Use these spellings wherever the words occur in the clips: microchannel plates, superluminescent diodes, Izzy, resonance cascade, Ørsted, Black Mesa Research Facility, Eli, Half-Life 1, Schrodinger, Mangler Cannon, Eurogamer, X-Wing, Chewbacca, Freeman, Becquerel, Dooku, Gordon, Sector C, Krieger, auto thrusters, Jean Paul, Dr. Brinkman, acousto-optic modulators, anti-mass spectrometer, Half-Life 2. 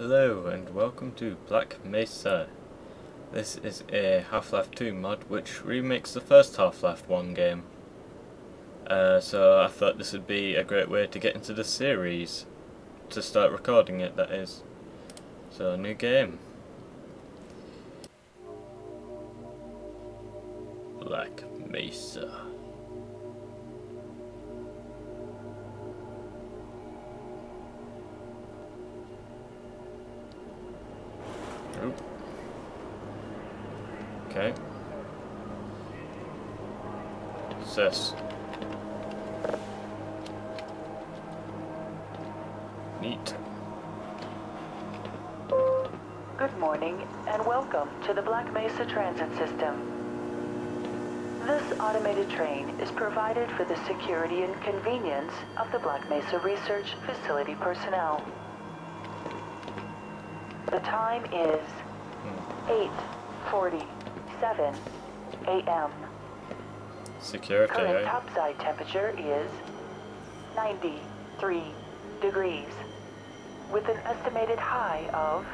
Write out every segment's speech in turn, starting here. Hello and welcome to Black Mesa. This is a Half-Life 2 mod which remakes the first Half-Life 1 game. So I thought this would be a great way to get into the series, to start recording it that is. So new game. Black Mesa. Okay. What's this? Neat. Good morning and welcome to the Black Mesa Transit System. This automated train is provided for the security and convenience of the Black Mesa Research Facility personnel. The time is 8:47 a.m. Security. Current topside temperature is 93 degrees, with an estimated high of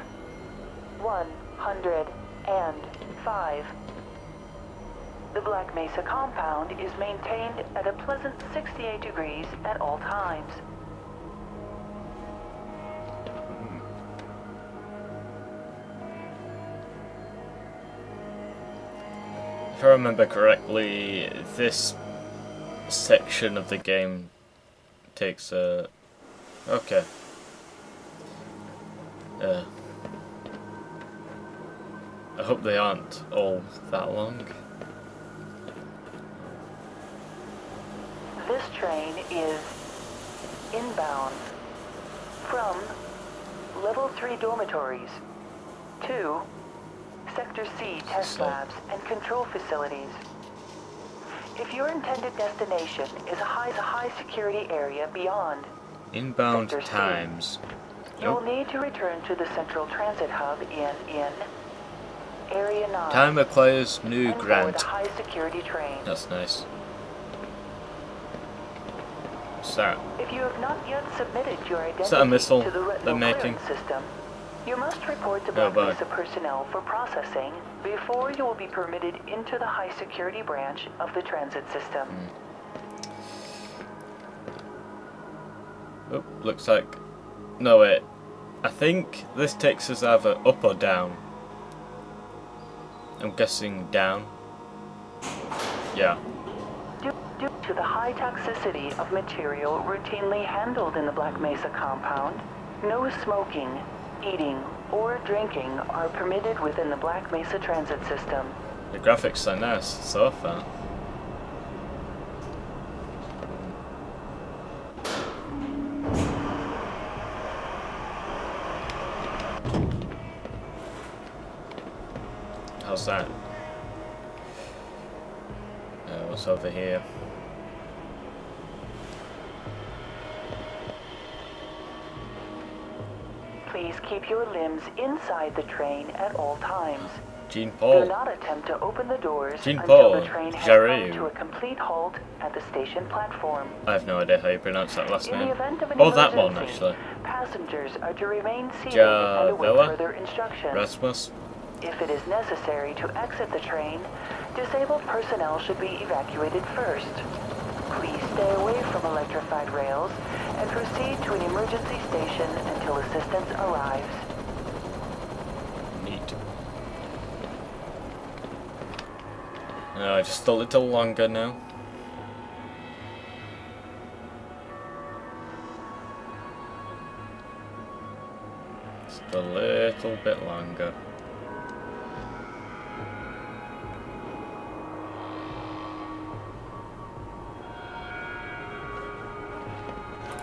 105. The Black Mesa compound is maintained at a pleasant 68 degrees at all times. If I remember correctly, this section of the game takes a... okay. I hope they aren't all that long. This train is inbound from Level 3 dormitories to Sector C test labs and control facilities. If your intended destination is a high security area beyond inbound Sector times, C, you will need to return to the central transit hub in area 9. Time acquires new grant. High security train. That's nice. What's that? If you have not yet submitted your identity is that a missile to the retinal system, you must report to Black Mesa personnel for processing before you will be permitted into the high security branch of the transit system. Oh, looks like... no wait, I think this takes us either up or down. I'm guessing down. Yeah. Due to the high toxicity of material routinely handled in the Black Mesa compound, no smoking, eating or drinking are permitted within the Black Mesa transit system. The graphics are nice so far. How's that? What's over here? Please keep your limbs inside the train at all times. Jean Paul. Do not attempt to open the doors until the train has come to a complete halt at the station platform. I have no idea how you pronounce that last name. Oh, that one actually. Passengers are to remain seated and await further instructions. Rasmus. If it is necessary to exit the train, disabled personnel should be evacuated first. Please stay away from electrified rails and proceed to an emergency station until assistance arrives. Neat. No, just a little longer now. Just a little bit longer.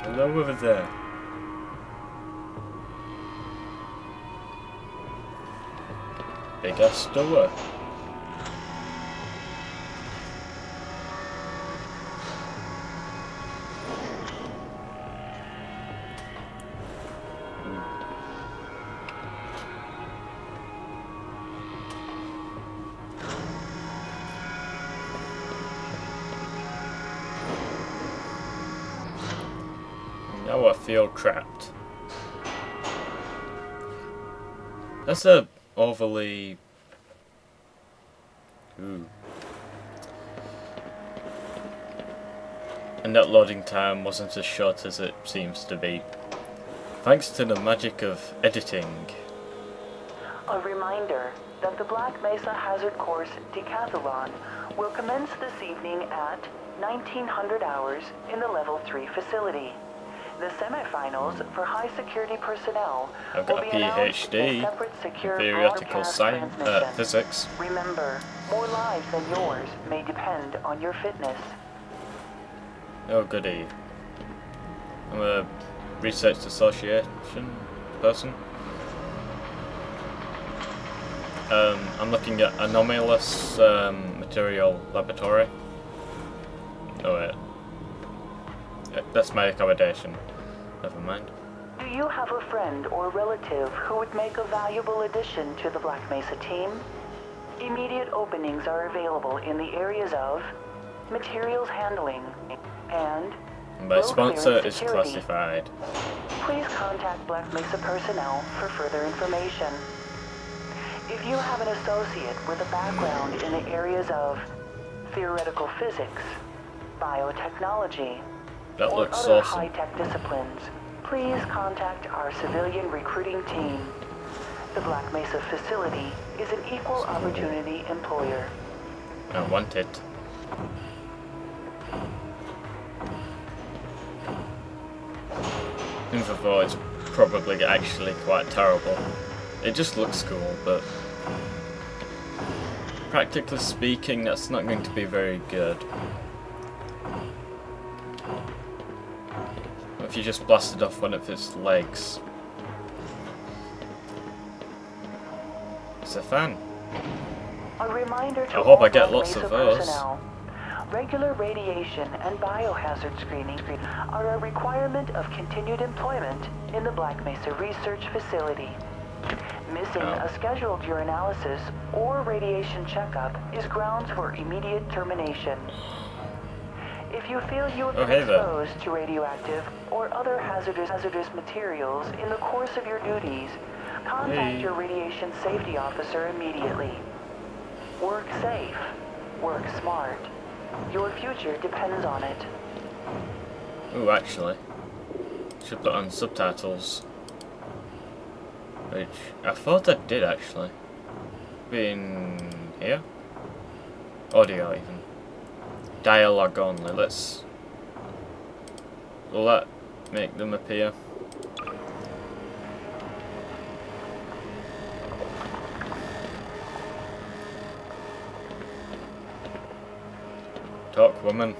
Hello over there. Big ass door. Now I feel trapped. That's a overly... Ooh. And that loading time wasn't as short as it seems to be, thanks to the magic of editing. A reminder that the Black Mesa Hazard Course Decathlon will commence this evening at 1900 hours in the Level 3 facility. The semifinals for high security personnel will be announced in separate secure theoretical science physics. Remember, more lives than yours may depend on your fitness. Oh goody. I'm a research association person. I'm looking at anomalous material laboratory. Oh wait. That's my accommodation. Never mind. Do you have a friend or relative who would make a valuable addition to the Black Mesa team? Immediate openings are available in the areas of materials handling and my sponsor is classified. Please contact Black Mesa personnel for further information. If you have an associate with a background in the areas of theoretical physics, biotechnology, that looks awesome. Or other high-tech disciplines, please contact our civilian recruiting team. The Black Mesa facility is an equal opportunity employer. I want it. Infovore is probably actually quite terrible. It just looks cool, but practically speaking, that's not going to be very good. If you just blasted off one of his legs. It's a fan. A reminder to I hope I get lots of those. Regular radiation and biohazard screening are a requirement of continued employment in the Black Mesa Research Facility. Missing a scheduled urinalysis or radiation checkup is grounds for immediate termination. If you feel you have been exposed to radioactive or other hazardous materials in the course of your duties, contact your radiation safety officer immediately. Work safe. Work smart. Your future depends on it. Ooh, actually. Should put on subtitles. Which I thought I did actually. Been here? Audio even. Dialogue only. Let's will that make them appear. Talk, woman.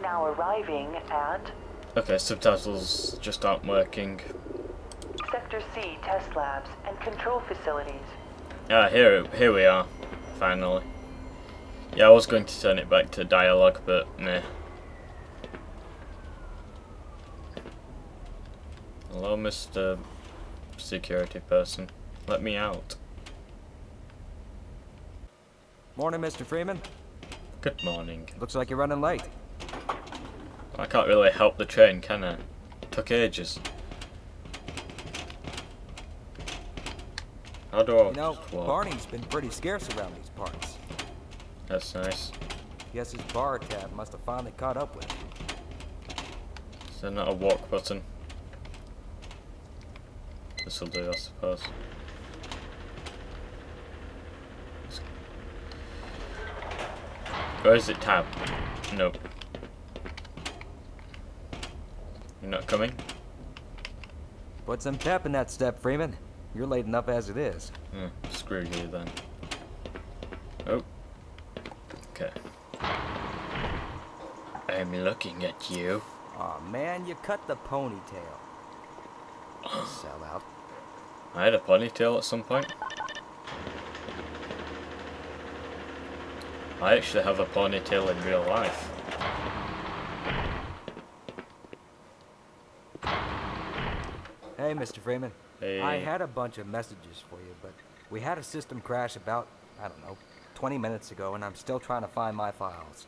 Now arriving at... Okay, subtitles just aren't working. Sector C test labs and control facilities. Ah, here we are. Finally. Yeah, I was going to turn it back to dialogue, but meh. Hello, Mr. Security Person. Let me out. Morning, Mr. Freeman. Good morning. Looks like you're running late. I can't really help the train, can I? Took ages. How do I... You know, Barney's been pretty scarce around these parts. That's nice. Guess his bar tab must have finally caught up with him. Is there not a walk button? This'll do, I suppose. Where is it tab? Nope. You're not coming? Put some pep in that step, Freeman. You're late enough as it is. Screw you then. Oh. Okay. I'm looking at you. Aw, man, you cut the ponytail. Sell out. I had a ponytail at some point. I actually have a ponytail in real life. Hey, Mr. Freeman. Hey. I had a bunch of messages for you, but we had a system crash about, I don't know, 20 minutes ago, and I'm still trying to find my files.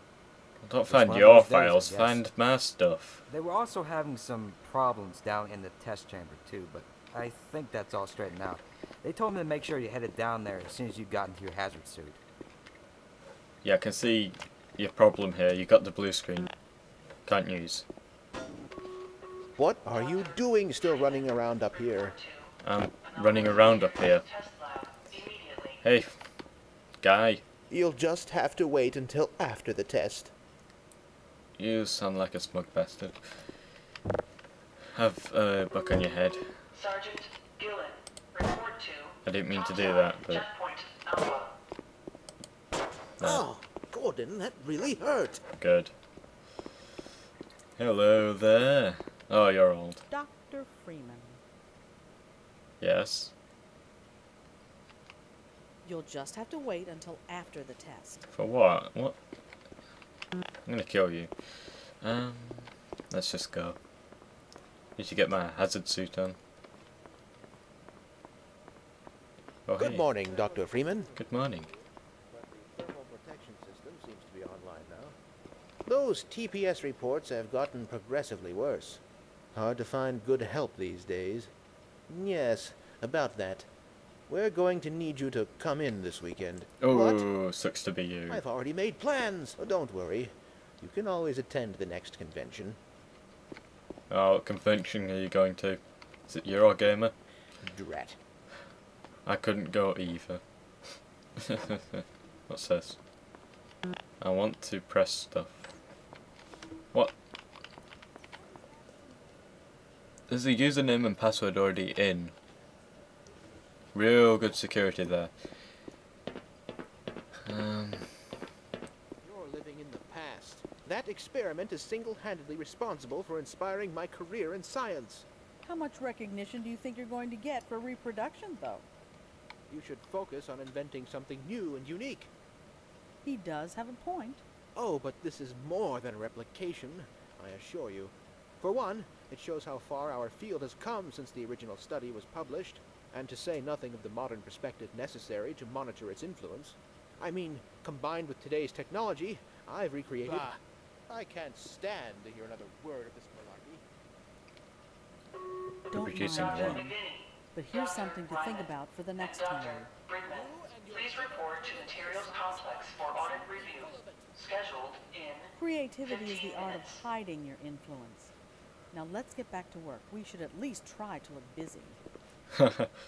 Don't find your files, find my stuff. They were also having some problems down in the test chamber, too, but I think that's all straightened out. They told me to make sure you headed down there as soon as you've gotten to your hazard suit. Yeah, I can see your problem here. You got the blue screen. Can't use. What are you doing still running around up here? I'm running around up here. Hey, guy. You'll just have to wait until after the test. You sound like a smug bastard. Have a buck on your head. Sergeant Gillen, report to... I didn't mean to do that, but... Oh, Gordon, that really hurt. Good. Hello there. Oh, you're old. Dr. Freeman. Yes? You'll just have to wait until after the test. For what? What? I'm gonna kill you. Let's just go. Need to get my hazard suit on. Oh, good morning, Dr. Freeman. Good morning. The thermal protection system seems to be online now. Those TPS reports have gotten progressively worse. Hard to find good help these days. Yes, about that. We're going to need you to come in this weekend. Oh, what? Sucks to be you. I've already made plans. Oh, don't worry. You can always attend the next convention. Oh, what convention are you going to? Is it Eurogamer? Drat. I couldn't go either. What's this? I want to press stuff. What? Is the username and password already in? Real good security there. You're living in the past. That experiment is single-handedly responsible for inspiring my career in science. How much recognition do you think you're going to get for reproduction, though? You should focus on inventing something new and unique. He does have a point. Oh, but this is more than replication, I assure you. For one, it shows how far our field has come since the original study was published, and to say nothing of the modern perspective necessary to monitor its influence. I mean, combined with today's technology, I've recreated... Bah. I can't stand to hear another word of this malarkey. Don't mind, but here's something to think about for the next time. Dr. Brinkman, please report to Materials Complex for audit review, scheduled in... Creativity is the art of hiding your influence. Now let's get back to work. We should at least try to look busy.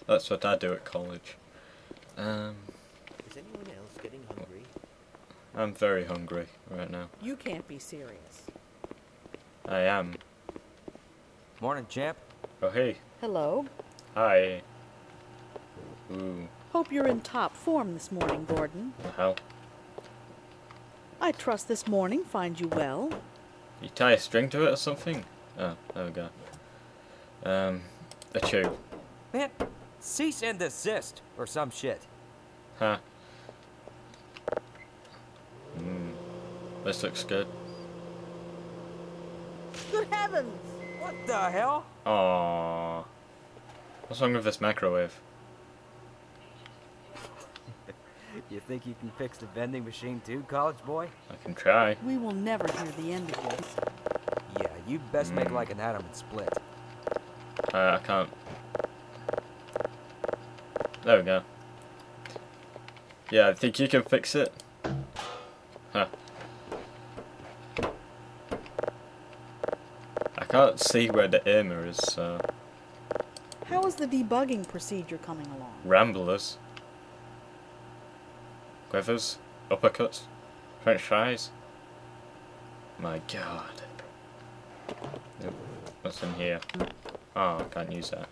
That's what I do at college. Is anyone else getting hungry? I'm very hungry right now. You can't be serious. I am. Morning, champ. Oh, hey. Hello. Hi. Ooh. Hope you're in top form this morning, Gordon. What the hell? I trust this morning finds you well. You tie a string to it or something? Oh, there we go. A chew. Man, cease and desist, or some shit. Huh. This looks good. Good heavens! What the hell? Aww. What's wrong with this microwave? You think you can fix the vending machine too, college boy? I can try. We will never hear the end of this. Yeah, you best make like an atom and split. I can't. There we go. Yeah, I think you can fix it. Huh. I can't see where the aimer is, so... How is the debugging procedure coming along? Ramblers. Quivers. Uppercuts. French fries. My god. What's in here? Oh, I can't use that.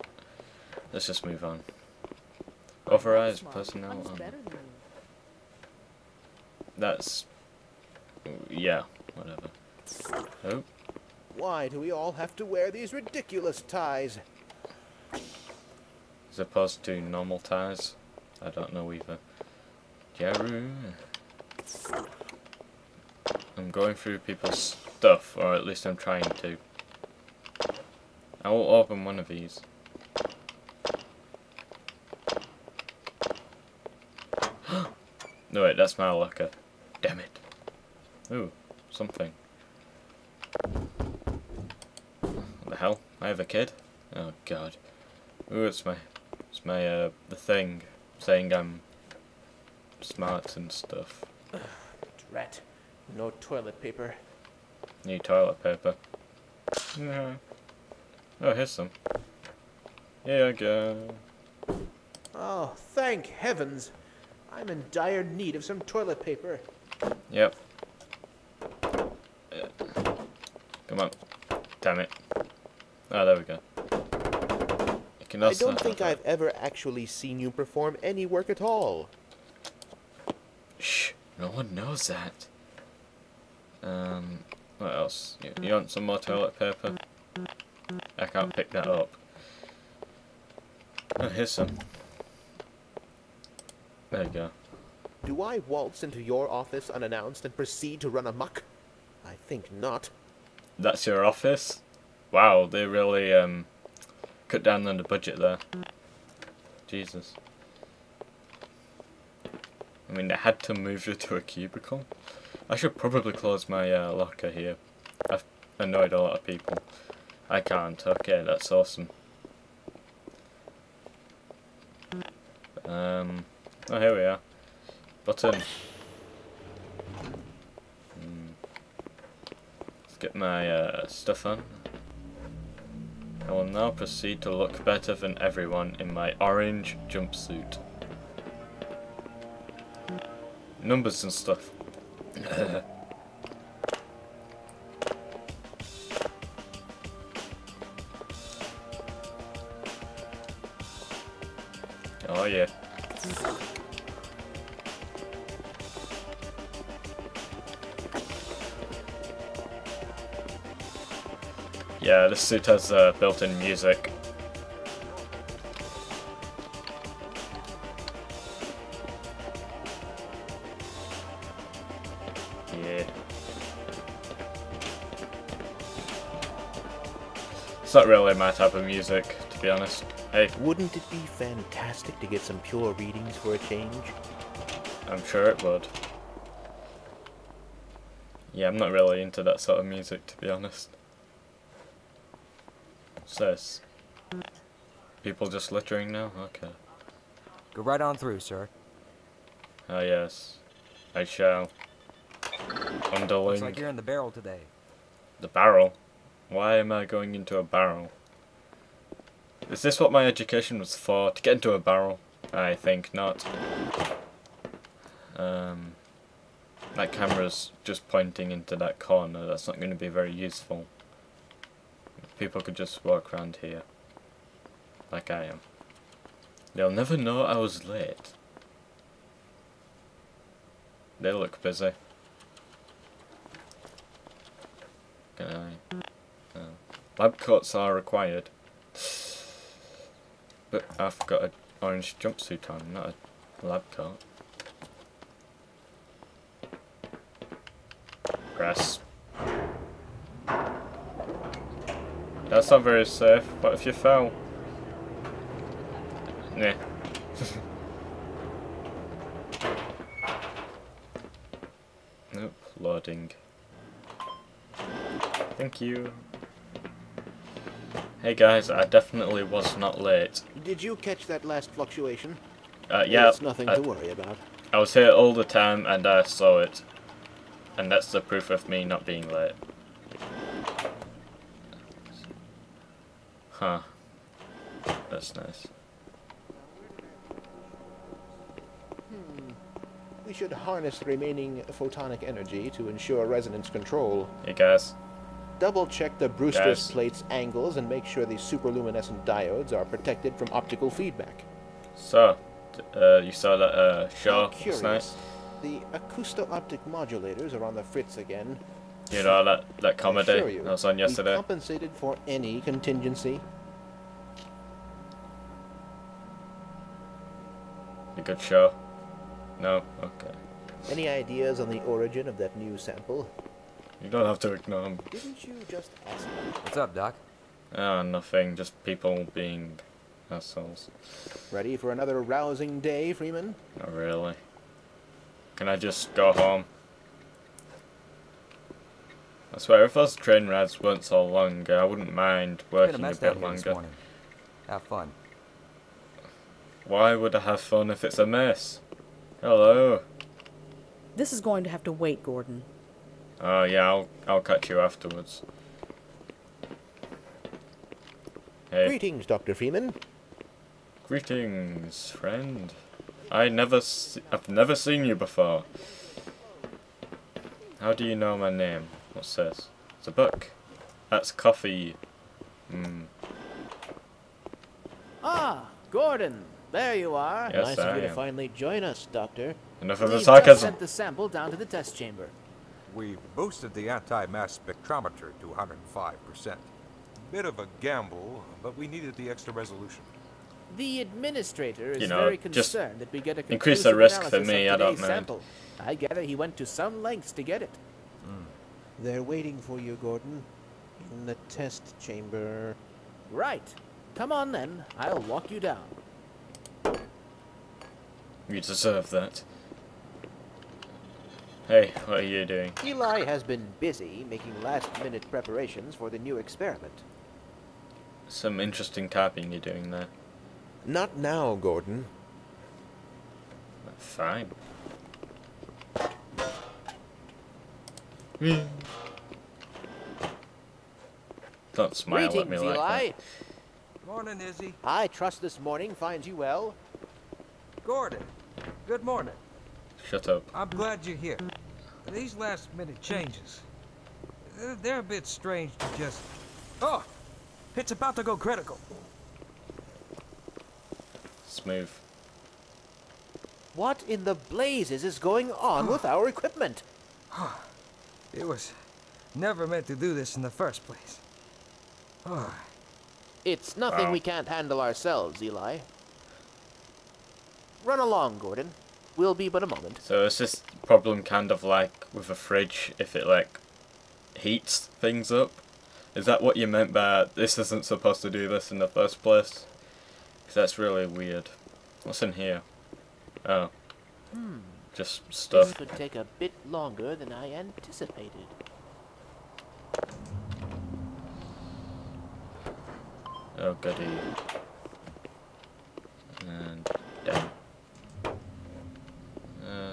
Let's just move on. Authorized personnel. That's... yeah, whatever. Oh. Why do we all have to wear these ridiculous ties? As opposed to normal ties? I don't know either. Jeru. I'm going through people's stuff, or at least I'm trying to. I will open one of these. No, wait, that's my locker. Damn it. Ooh, something. What the hell? I have a kid? Oh, God. Ooh, it's my the thing saying I'm smart and stuff. Drat. No toilet paper. Need toilet paper. Yeah. Oh, here's some. Here I go. Oh, thank heavens. I'm in dire need of some toilet paper. Yep. Yeah. Come on. Damn it. Oh, there we go. I don't think I've ever actually seen you perform any work at all. Shh. No one knows that. What else? You want some more toilet paper? I can't pick that up. Oh, here's some. There you go. Do I waltz into your office unannounced and proceed to run amok? I think not. That's your office? Wow, they really cut down on the budget there. Jesus. I mean, they had to move you to a cubicle. I should probably close my locker here. I've annoyed a lot of people. I can't. Okay, that's awesome. Oh, here we are. Button. Let's get my stuff on. I will now proceed to look better than everyone in my orange jumpsuit. Numbers and stuff. Oh yeah. Yeah, this suit has built-in music. Yeah. It's not really my type of music, to be honest. Hey. Wouldn't it be fantastic to get some pure readings for a change? I'm sure it would. Yeah, I'm not really into that sort of music, to be honest. What's this? People just littering now? Okay. Go right on through, sir. Ah, yes. I shall. Underling. Looks like you're in the barrel today. The barrel? Why am I going into a barrel? Is this what my education was for? To get into a barrel? I think not. That camera's just pointing into that corner. That's not going to be very useful. People could just walk around here. Like I am. They'll never know I was late. They look busy. Can I? Lab coats are required. But I've got an orange jumpsuit on, not a lab coat. Grass. That's not very safe. What if you fell? Nah. Nope, loading. Thank you. Hey guys, I definitely was not late. Did you catch that last fluctuation? Yeah. There's nothing to worry about. I was here all the time and I saw it. And that's the proof of me not being late. Huh. That's nice. We should harness the remaining photonic energy to ensure resonance control. Hey guys. Double check the Brewster's plate's angles and make sure the superluminescent diodes are protected from optical feedback. So, you saw that show last night? The acousto-optic modulators are on the fritz again. You know, that comedy that was on yesterday. We compensated for any contingency. A good show. No? Okay. Any ideas on the origin of that new sample? You don't have to ignore them. Didn't you just ask them? What's up, Doc? Ah, nothing. Just people being assholes. Ready for another rousing day, Freeman? Not really. Can I just go home? I swear, if those train rides weren't so long, I wouldn't mind working a bit longer. Have fun. Why would I have fun if it's a mess? Hello. This is going to have to wait, Gordon. Oh, yeah, I'll catch you afterwards. Hey. Greetings, Dr. Freeman. Greetings, friend. I've never seen you before. How do you know my name? What's this? It's a book. That's coffee. Ah, Gordon, there you are. Yes, nice of you to finally join us, Doctor. Enough of the sarcasm. We've sent the sample down to the test chamber. We've boosted the anti-mass spectrometer to 105%. Bit of a gamble, but we needed the extra resolution. The administrator is very concerned that we get a conclusive increase the risk for me. I don't know. I gather he went to some lengths to get it. They're waiting for you, Gordon, in the test chamber. Right. Come on, then. I'll walk you down. You deserve that. Hey, what are you doing? Eli has been busy making last-minute preparations for the new experiment. Some interesting typing you're doing there. Not now, Gordon. Fine. Don't smile at me like that. Morning, Izzy. I trust this morning finds you well. Gordon, good morning. Shut up. I'm glad you're here. These last-minute changes, they're a bit strange to just... Oh! It's about to go critical. Smooth. What in the blazes is going on with our equipment? It was never meant to do this in the first place. It's nothing we can't handle ourselves, Eli. Run along, Gordon. Will be but a moment. So it's this problem kind of like with a fridge, if it like heats things up? Is that what you meant by this isn't supposed to do this in the first place? Because that's really weird. What's in here? Oh. Just stuff. This could take a bit longer than I anticipated. Oh goody. And down.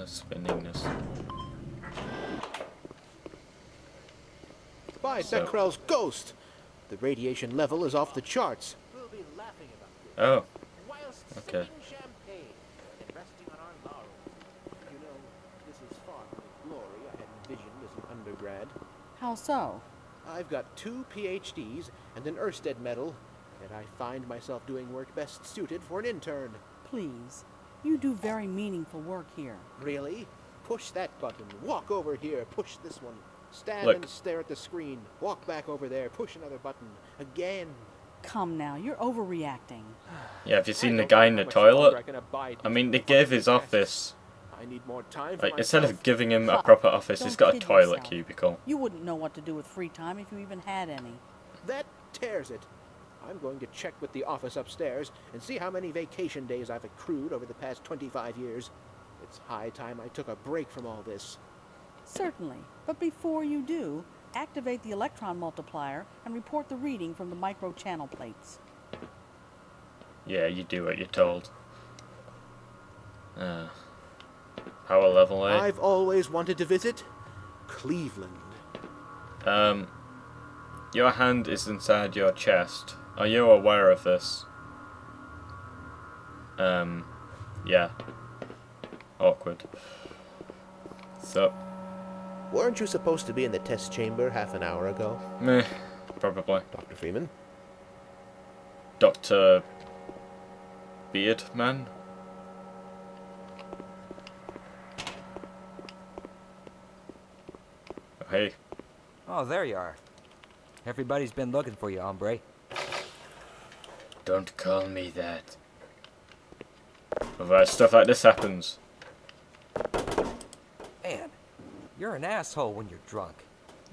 Spinning this. By Becquerel's ghost! The radiation level is off the charts. We'll be laughing about this. Oh. Okay. And resting on our laurels. You know, this is far from the glory I had envisioned as an undergrad. How so? I've got 2 PhDs and an Ørsted medal, and I find myself doing work best suited for an intern. Please. You do very meaningful work here. Really? Push that button. Walk over here. Push this one. Stand and stare at the screen. Walk back over there. Push another button. Again. Come now. You're overreacting. Yeah, have you seen the guy in the toilet? I mean, they gave his office. I need more time for instead of giving him a proper office, he's got a toilet cubicle. You wouldn't know what to do with free time if you even had any. That tears it. I'm going to check with the office upstairs and see how many vacation days I've accrued over the past 25 years. It's high time I took a break from all this. Certainly, but before you do, activate the electron multiplier and report the reading from the microchannel plates. Yeah, you do what you're told. Power level 8. I've always wanted to visit Cleveland. Your hand is inside your chest. Are you aware of this? Yeah. Awkward. So. Weren't you supposed to be in the test chamber half an hour ago? Meh, probably. Dr. Freeman? Dr. Beardman? Oh, hey. Oh, there you are. Everybody's been looking for you, hombre. Don't call me that. Otherwise, stuff like this happens. Man, you're an asshole when you're drunk.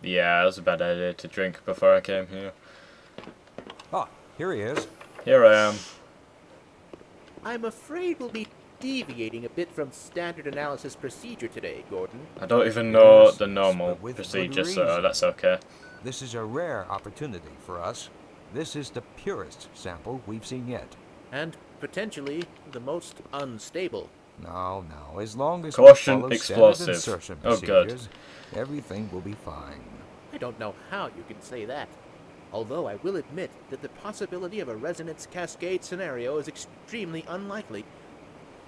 Yeah, it was a bad idea to drink before I came here. Oh, here he is. Here I am. I'm afraid we'll be deviating a bit from standard analysis procedure today, Gordon. I don't even know the normal procedure, so that's okay. This is a rare opportunity for us. This is the purest sample we've seen yet. And potentially the most unstable. No. As long as caution explosive. Oh god. Everything will be fine. I don't know how you can say that. Although I will admit that the possibility of a resonance cascade scenario is extremely unlikely.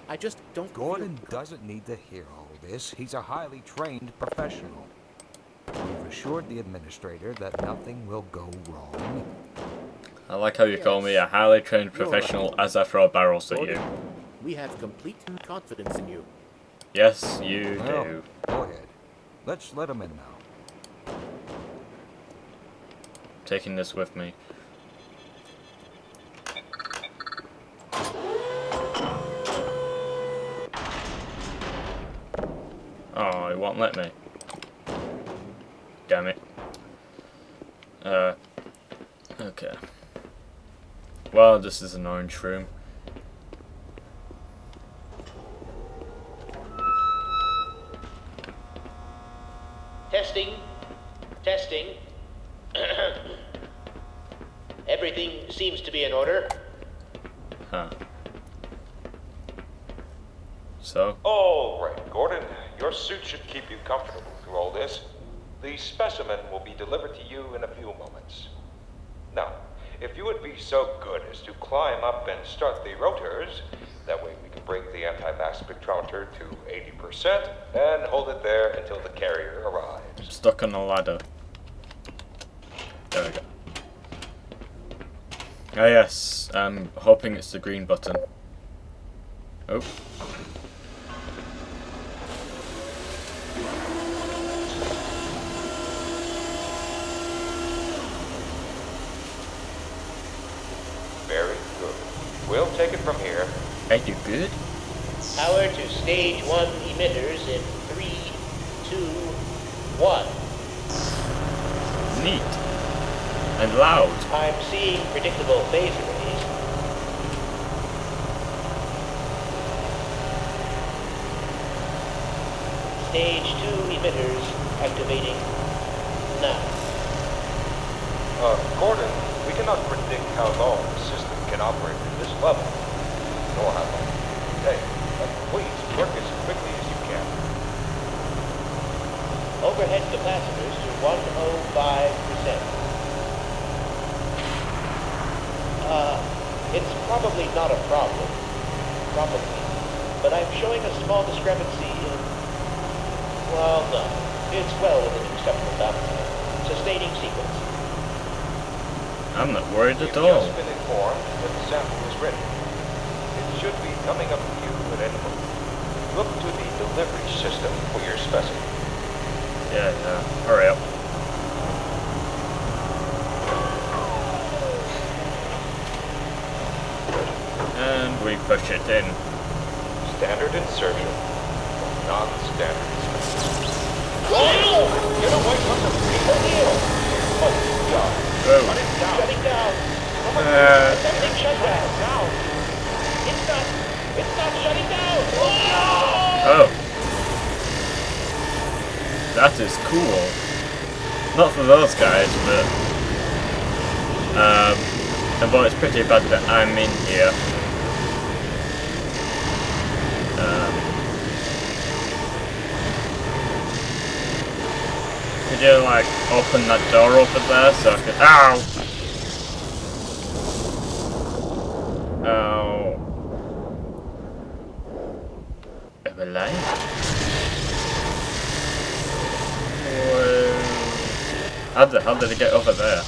I just don't. Gordon doesn't need to hear all this. He's a highly trained professional. We've assured the administrator that nothing will go wrong. I like how you call me a highly trained professional as I throw barrels at you. We have complete confidence in you. Yes, you do. Go ahead. Let's let him in now. Taking this with me. Oh, it won't let me. Damn it. Okay. Well, this is an orange room. Testing. Everything seems to be in order. Huh. So? All right, Gordon. Your suit should keep you comfortable through all this. The specimen will be delivered to you in a few moments. Now, if you would be so good as to climb up and start the rotors, that way we can bring the anti-mass spectrometer to 80% and hold it there until the carrier arrives. I'm stuck on the ladder. There we go. Ah yes, I'm hoping it's the green button. Oh. We'll take it from here. I do good. Power to stage 1 emitters in 3, 2, 1. Neat. And loud. I'm seeing predictable phase arrays. Stage 2 emitters activating now. Gordon, we cannot predict how long the system can operate at this level, nor how long it takes. But please work as quickly as you can. Overhead capacitors to 105%. It's probably not a problem. Probably. But I'm showing a small discrepancy in... Well, no. It's well within acceptable bounds. Sustaining sequence. I'm not worried at all. You've just been informed that the sample is ready. It should be coming up to you at any moment. Look to the delivery system for your specimen. Yeah. Hurry up. And we push it in. Standard insertion. Non-standard insertion. Whoa! Get away from the people here! Oh, God. Oh. Shutting down. Everything shut down. It's not shutting down. Oh. That is cool. Not for those guys, but although it's pretty bad that I'm in here. Could you like open that door over there so I could Ow! Am I alive? Whoa. How the hell did it get over there?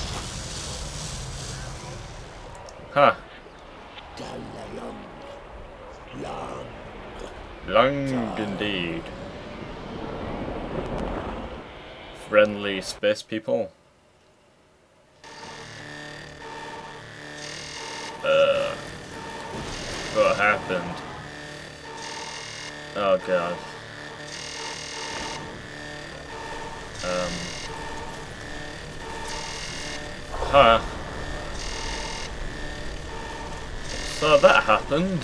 Huh. Long indeed. Friendly space people. What happened? Oh god. Huh. So that happened.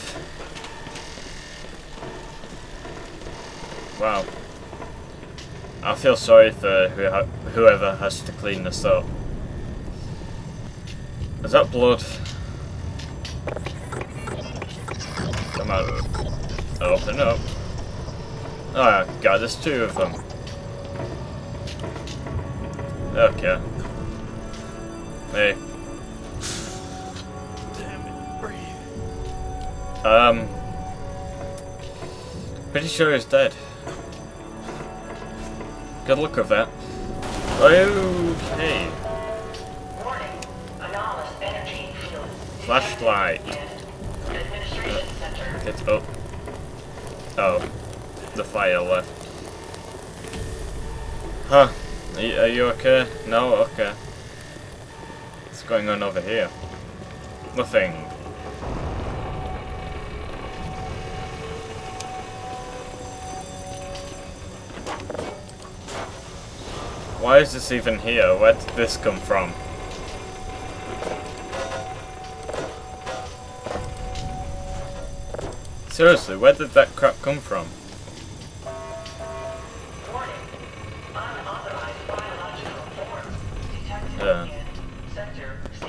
Wow. I feel sorry for whoever has to clean this up. Is that blood? somehow open up. Oh god, there's two of them. Okay. Hey. Damn it, breathe. Pretty sure he's dead. Good luck with that. Okay. Warning, anomalous energy field. Flashlight. It's up. Oh. The fire left. Huh. Are you okay? No? Okay. What's going on over here? Nothing. Why is this even here? Where did this come from? Seriously, where did that crap come from? Warning. Unauthorized biological form detected in Sector C.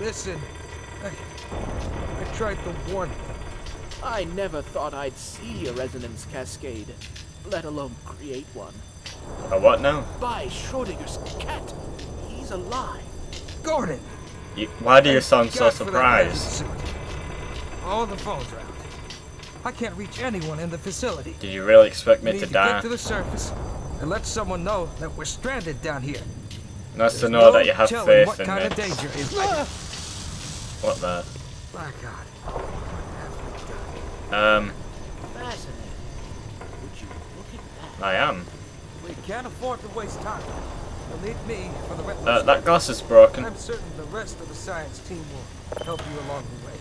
Listen, I tried to warn you. I never thought I'd see a resonance cascade. Let alone create one. A what now? By Schrodinger's cat. He's alive. Gordon! Why do you sound so surprised? All the phones are out. I can't reach anyone in the facility. Did you really expect me to die? Get to the surface and let someone know that we're stranded down here. Nice to know that you have faith in me. What kind of danger is there? What the? My God. What have we done? I am. We can't afford to waste time. Believe me, for the rest of that glass is broken. I'm certain the rest of the science team will help you along the way.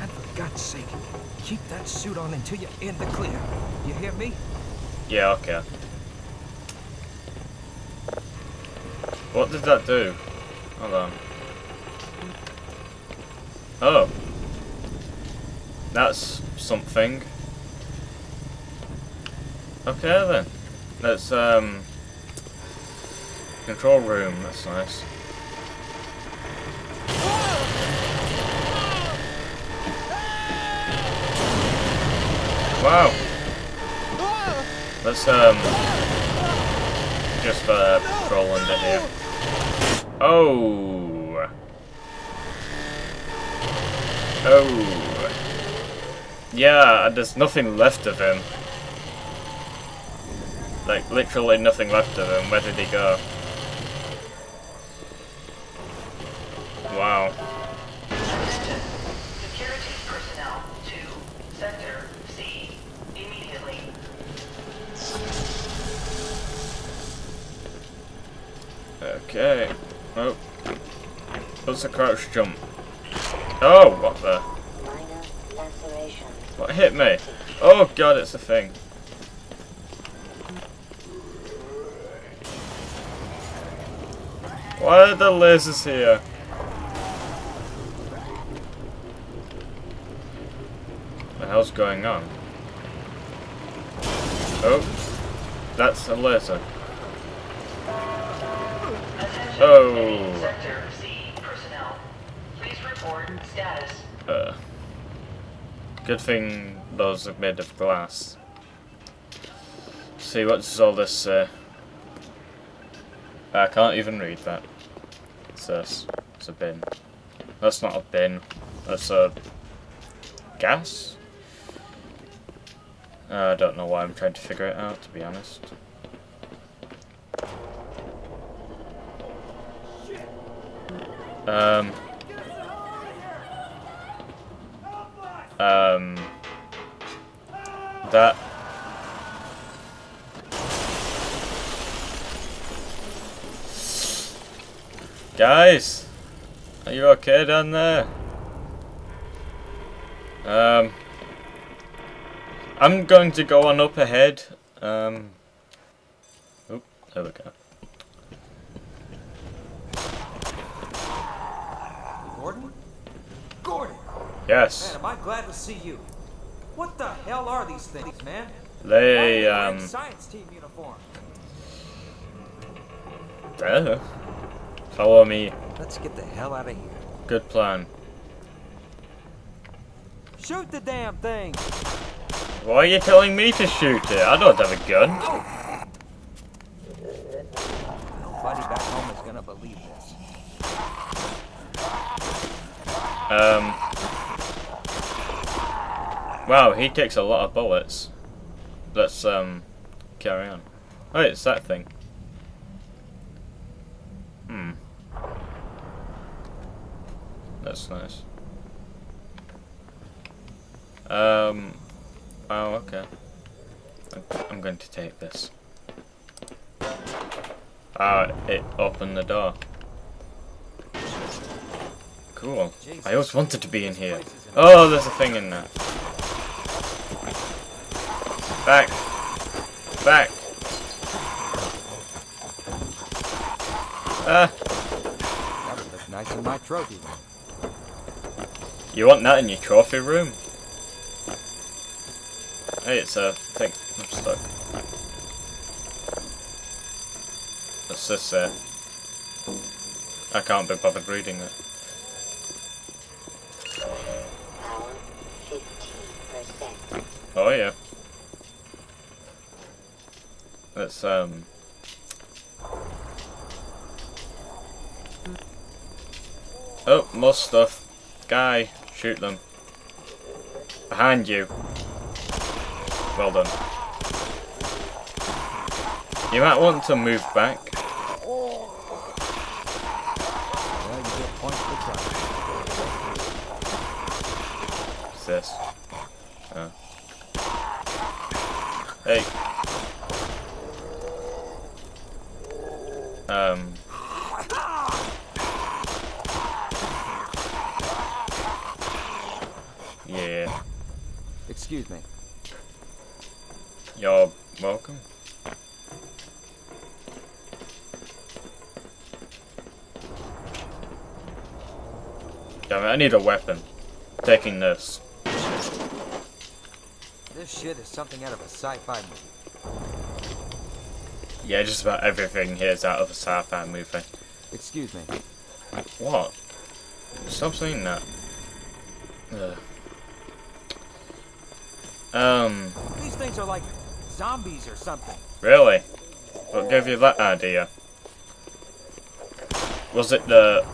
And for God's sake, keep that suit on until you're in the clear. You hear me? Yeah, okay. What did that do? Hold on. Oh. That's something. Okay then, that's control room, that's nice. Wow! Let's just crawl under here. Oh! Oh! Yeah, there's nothing left of him. Like, literally nothing left of him. Where did he go? Wow. Security personnel to Sector C immediately. Okay. Oh. What's the crouch jump? Oh, what the? What hit me? Oh god, it's a thing. Why are the lasers here? What the hell's going on? Oh, that's a laser. Oh. Sector C personnel, please report status. Good thing those are made of glass. See, what's all this? I can't even read that. What's this? It's a bin. That's not a bin. That's a... gas? I don't know why I'm trying to figure it out, to be honest. That... Guys, are you okay down there? I'm going to go on up ahead. Oh, there we go. Gordon? Gordon! Yes. Man, am I glad to see you. What the hell are these things, man? They, science team uniform. Follow me. Let's get the hell out of here. Good plan. Shoot the damn thing! Why are you telling me to shoot it? I don't have a gun. Nobody back home is gonna believe this. Wow, he takes a lot of bullets. Let's carry on. Oh, it's that thing. Hmm. That's nice. Oh, okay. I'm going to take this. Ah, it opened the door. Cool. I always wanted to be in here. Oh, there's a thing in there. Back. Back. Ah. That would look nice in my trophy room. You want that in your trophy room? Hey, it's a thing. I'm stuck. What's this there? I can't be bothered reading it. Oh yeah. Let's oh, more stuff. Guy, shoot them. Behind you. Well done. You might want to move back. Well, you get points for trying. What's this? Oh. Hey. Yeah. Excuse me. You're welcome. Damn it, I need a weapon. Taking this. This shit is something out of a sci-fi movie. Yeah, just about everything here is out of a sci-fi movie. Excuse me. What? Stop saying that. Ugh. These things are like zombies or something. Really? What gave you that idea? Was it the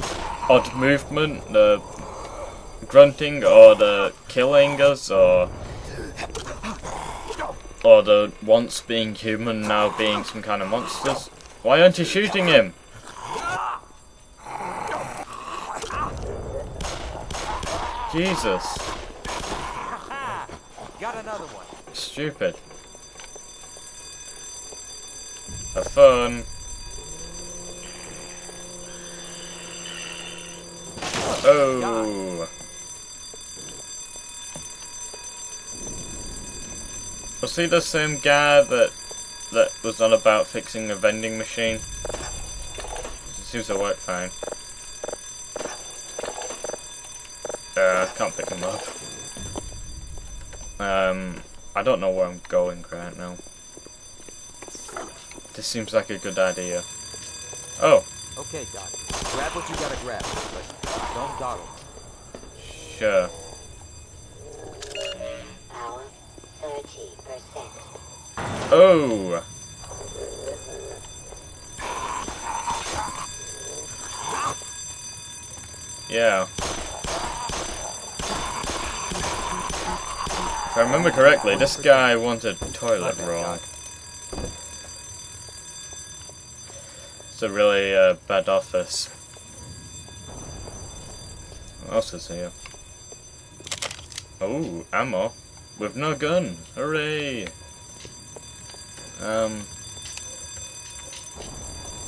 odd movement, the grunting, or the killing us, or the once being human now being some kind of monsters? Why aren't you shooting him? Jesus. Got another one. Stupid. Have fun. Oh. Was he the same guy that was on about fixing a vending machine? It seems to work fine. Can't pick him up. I don't know where I'm going right now. This seems like a good idea. Oh. Okay, Doc. Grab what you gotta grab, but don't dawdle. Sure. Power 30%. Oh. Yeah. If I remember correctly, this guy wanted toilet roll. It's a really bad office. What else is here? Oh, ammo. With no gun. Hooray!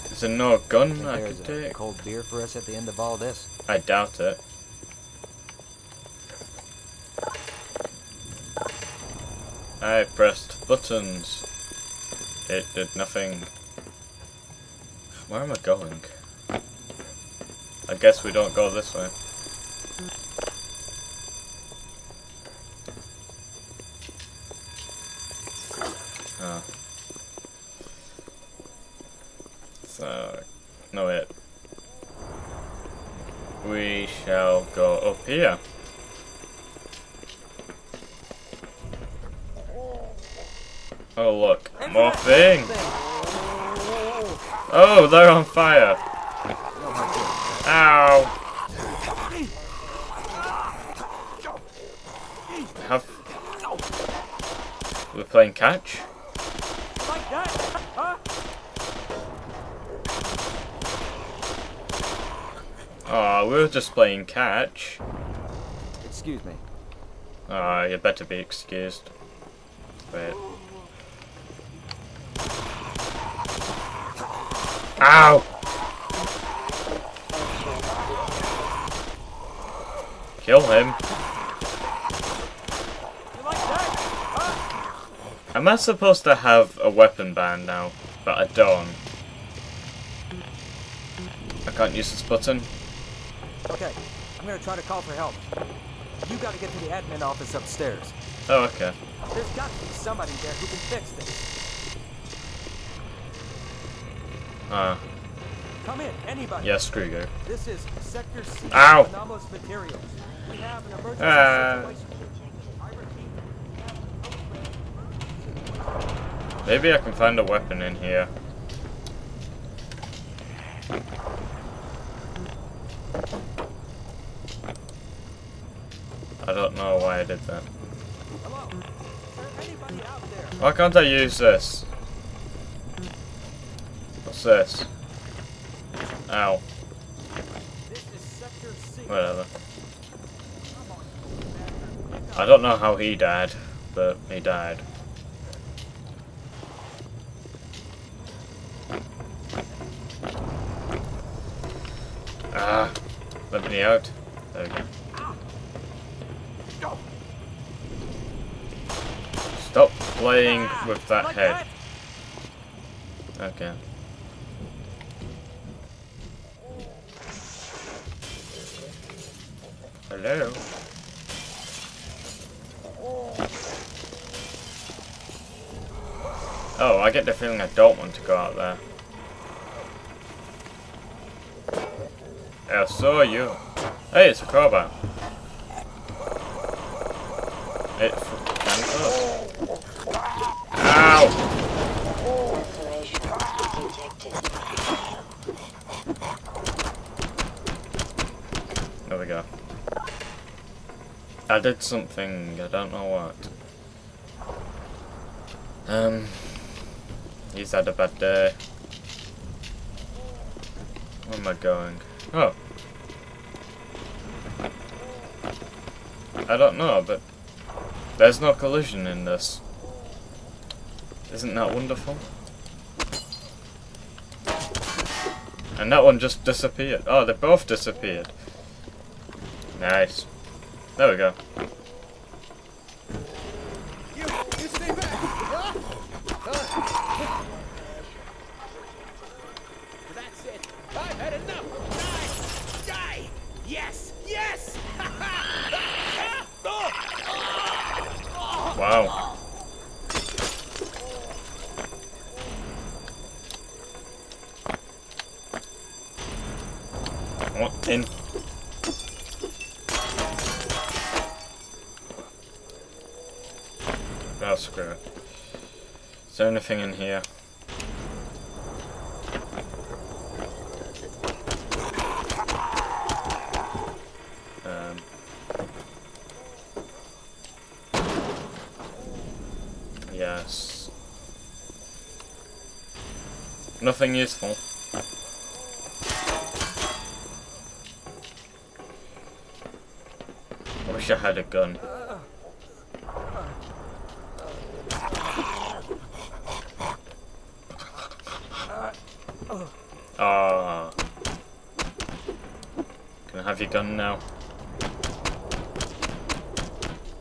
Is there no gun I could take? Cold beer for us at the end of all this? I doubt it. I pressed buttons. It did nothing. Where am I going? I guess we don't go this way. Oh. So, no it. We shall go up here. Oh look, more things! Oh, they're on fire! Ow! We're playing catch? Oh, we were just playing catch. Excuse me. Ah, you better be excused. Wait. Ow! Kill him. Am I supposed to have a weapon band now? But I don't. I can't use this button. Okay, I'm gonna try to call for help. You gotta get to the admin office upstairs. Oh, okay. There's got to be somebody there who can fix this. Come in, anybody. Yes, Krieger. This is Sector C. Ow! Anomalous materials. We have an emergency situation. I repeat, we have an emergency situation. Maybe I can find a weapon in here. I don't know why I did that. Hello? Is there anybody out there? Why can't I use this? This. Ow. Whatever. I don't know how he died, but he died. Ah, let me out. There we go. Stop playing with that head. Okay. Hello. Oh, I get the feeling I don't want to go out there. I saw you. Hey, it's a crowbar. It can close. Ow! There we go. I did something, I don't know what. He's had a bad day. Where am I going? Oh. I don't know, but there's no collision in this. Isn't that wonderful? And that one just disappeared. Oh, they both disappeared. Nice. There we go. You stay back. That's it. I've had enough. Die! Die! Yes! Yes! Wow. What in? Oh, screw it. Is there anything in here? Yes. Nothing useful. I wish I had a gun. Ah, can I have your gun now?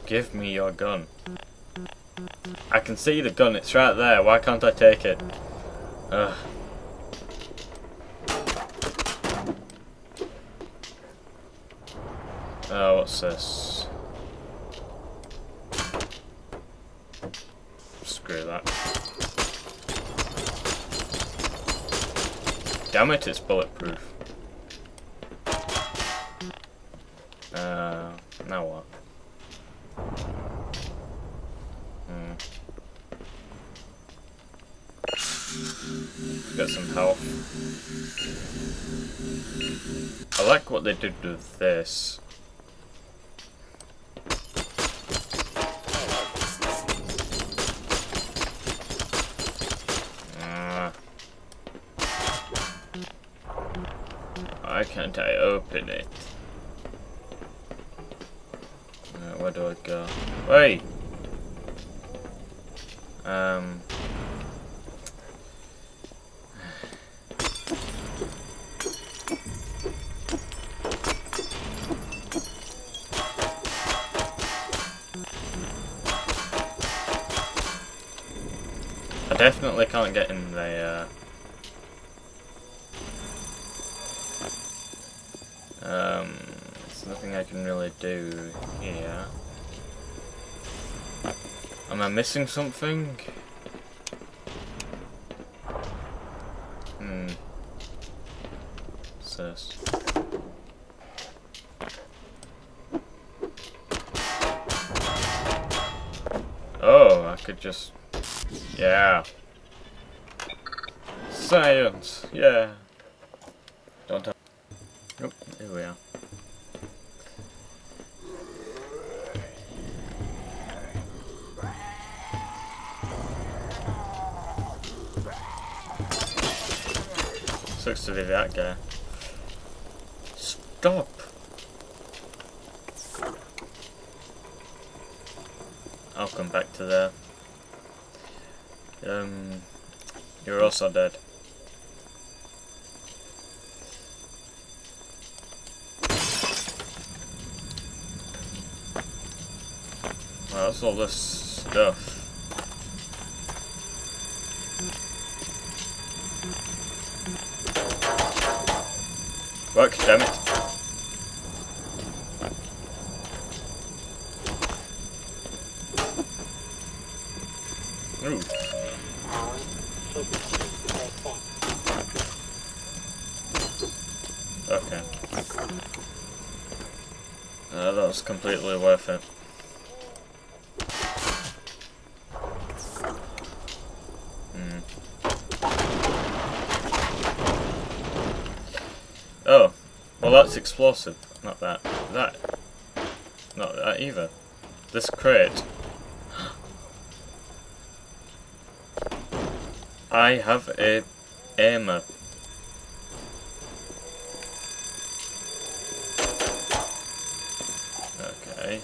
Give me your gun. I can see the gun, it's right there, why can't I take it? Ugh. Oh, what's this? Screw that. Damn it, it's bulletproof. Now what? health. I like what they did with this. Why can't I open it? Where do I go? Wait! I definitely can't get in there. There's nothing I can really do here. Am I missing something? What's this? Oh, I could just... yeah. Science! Yeah. Don't have... oh, here we are. Sucks to be that guy. Stop! I'll come back to there. You're also dead. Well, that's all this stuff. Work, damn it. Ooh. Okay. That was completely worth it. Oh, well that's explosive. Not that. That. Not that either. This crate. I have a aimer. Okay.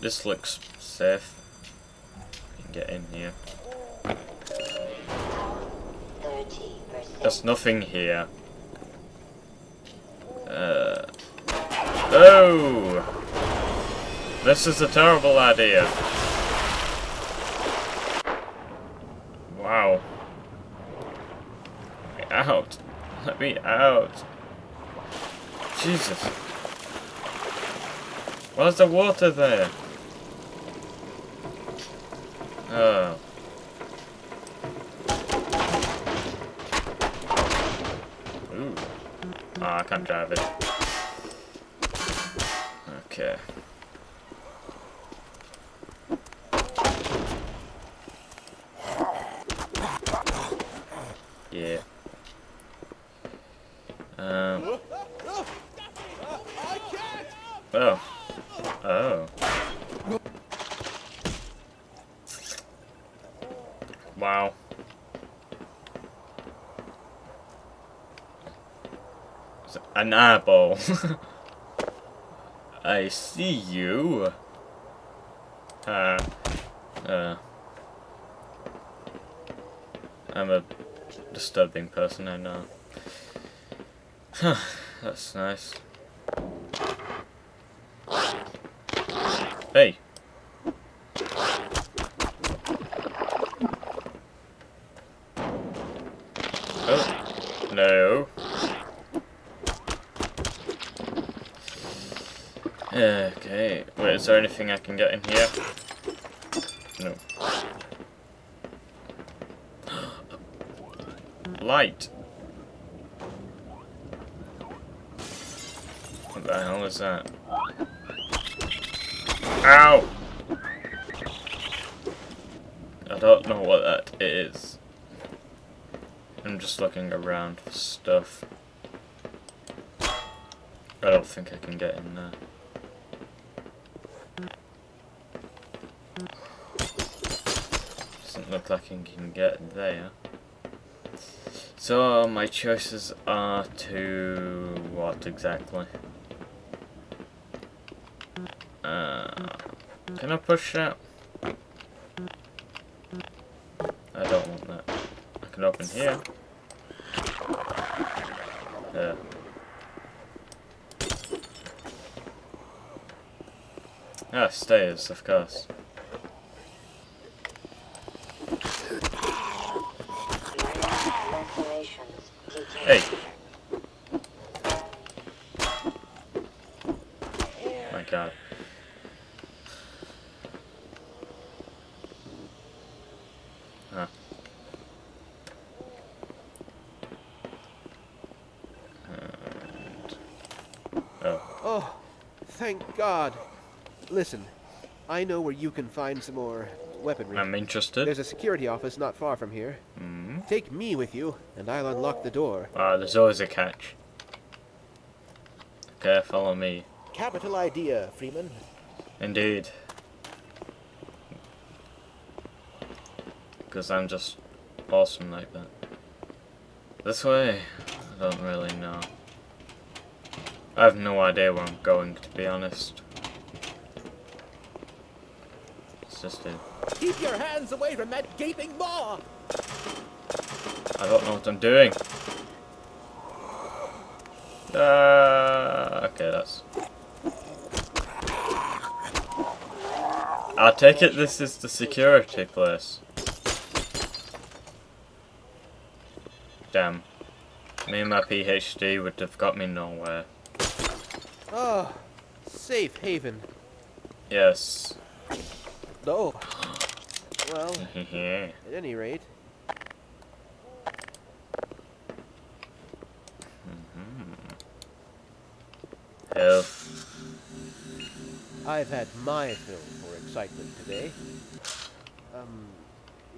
This looks safe. You can get in here. There's nothing here. Oh! This is a terrible idea. Wow. Let me out. Let me out. Jesus. Where's the water there? Oh. Ah, oh, I can't drive it. Okay. Yeah. Oh. Oh. Wow. An eyeball. I see you. I'm a disturbing person, I know. Huh, that's nice. Hey. Oh, no. Okay, wait, is there anything I can get in here? No. Light! What the hell is that? Ow! don't know what that is. I'm just looking around for stuff. I don't think I can get in there. Doesn't look like I can get there. So my choices are to... what exactly? Can I push that? I don't want that. I can open here. There. Ah, stairs, of course. Hey! My god. Huh. And... oh. Oh, thank God. Listen, I know where you can find some more weaponry. I'm interested. There's a security office not far from here. Mm. Take me with you, and I'll unlock the door. Ah, there's always a catch. Okay, follow me. Capital idea, Freeman. Indeed. Because I'm just awesome like that. This way? I don't really know. I have no idea where I'm going, to be honest. Keep your hands away from that gaping maw! I don't know what I'm doing. Okay, that's... I take it this is the security place. Damn. Me and my PhD would have got me nowhere. Oh, safe haven. Yes. Oh, well, at any rate. Mm-hmm. Health. I've had my fill for excitement today.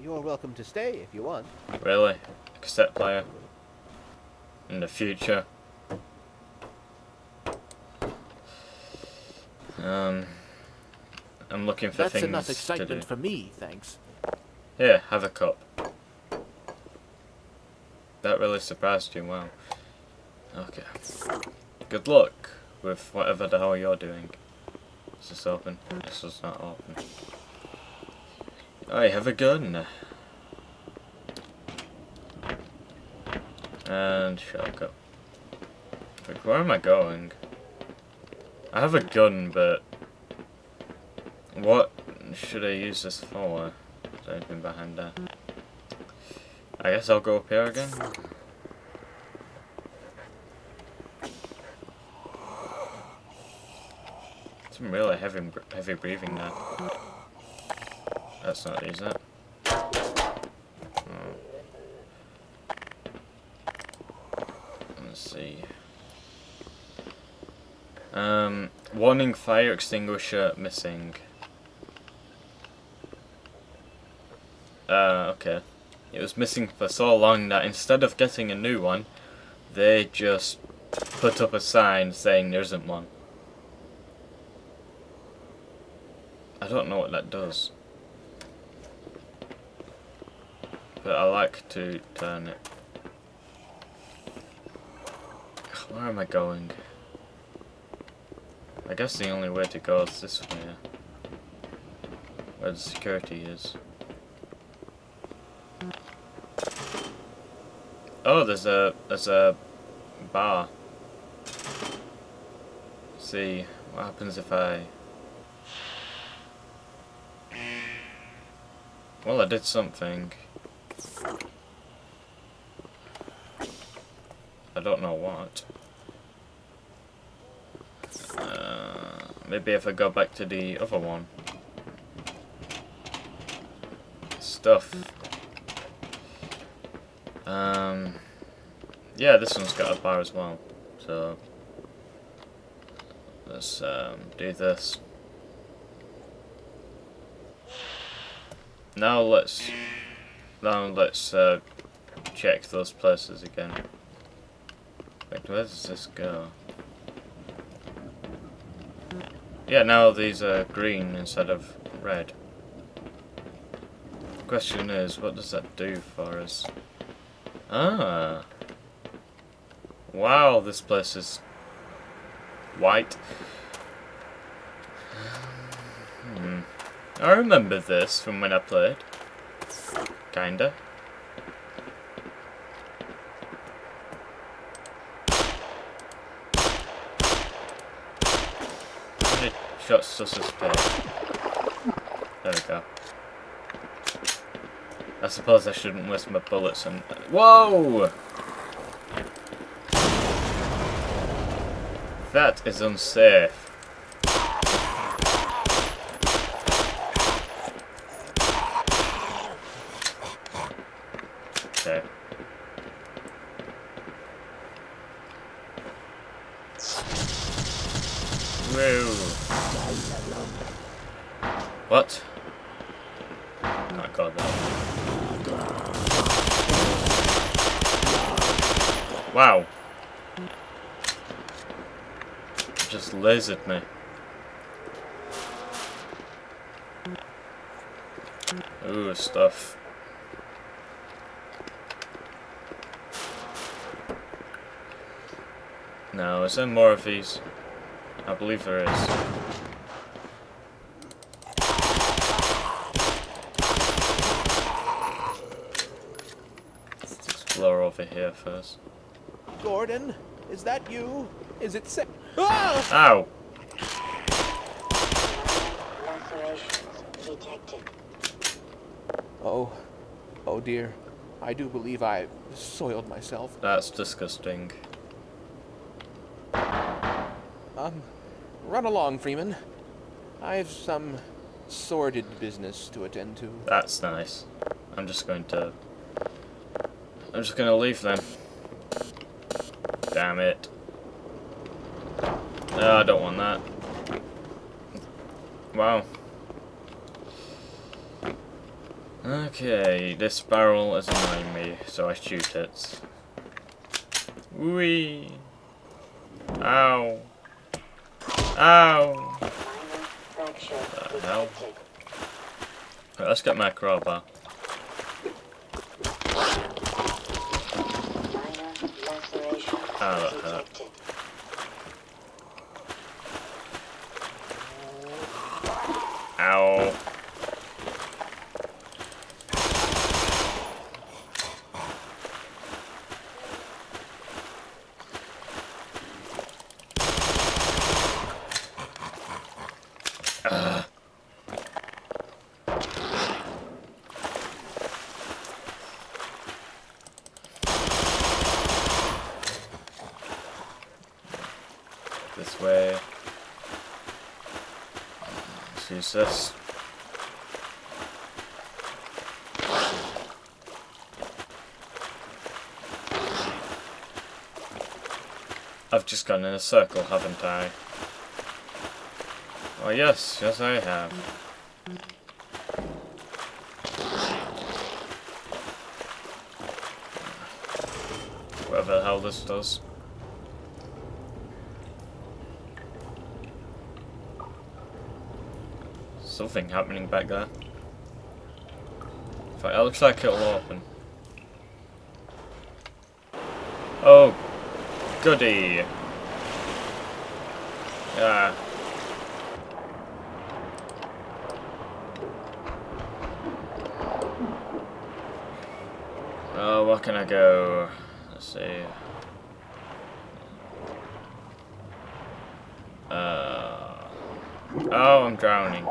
You're welcome to stay if you want. Really? Cassette player? In the future? I'm looking for things to do. That's enough excitement for me, thanks. Here, have a cup. That really surprised you, wow. Okay. Good luck with whatever the hell you're doing. Is this open? This was not open. I have a gun. And shotgun. Like, where am I going? I have a gun, but... what should I use this for? Is there anything behind there? I guess I'll go up here again. Some really heavy breathing there. That's not easy. Let's see. Warning, fire extinguisher missing. Okay. It was missing for so long that instead of getting a new one, they just put up a sign saying there isn't one. I don't know what that does. But I like to turn it. Where am I going? I guess the only way to go is this way. Where the security is. Oh, there's a bar. Let's see what happens if I... well, I did something. I don't know what. Maybe if I go back to the other one. Stuff. Yeah, this one's got a bar as well, so let's do this. Now let's check those places again. Wait, where does this go? Yeah, now these are green instead of red. Question is, what does that do for us? Ah. Wow, this place is white. I remember this from when I played. Kinda. How many shots does this take? There we go. I suppose I shouldn't waste my bullets on... Whoa! That is unsafe. Wow. It just lasered me. Ooh, stuff. Now, is there more of these? I believe there is. Let's explore over here first. Gordon, is that you? Is it sick? Oh! Ow! Lacerations detected. Oh dear. I do believe I soiled myself. That's disgusting. Run along, Freeman. I have some sordid business to attend to. That's nice. I'm just gonna leave then. Damn it. No, I don't want that. Wow. Okay, this barrel is annoying me, so I shoot it. Whee! Ow. Ow! What the hell? Right, let's get my crowbar. Oh, that hurt. Ow. This way. Let's use this. I've just gone in a circle, haven't I? Oh yes, yes I have. Whatever the hell this does. Something happening back there. In fact, it looks like it'll open. Oh, goody! Yeah. Oh, where can I go? Let's see. Oh, I'm drowning.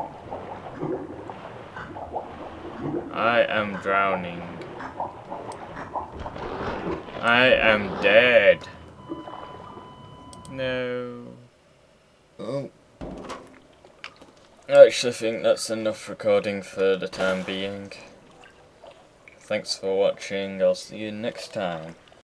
I am drowning. I am dead. No. Oh. I actually think that's enough recording for the time being. Thanks for watching. I'll see you next time.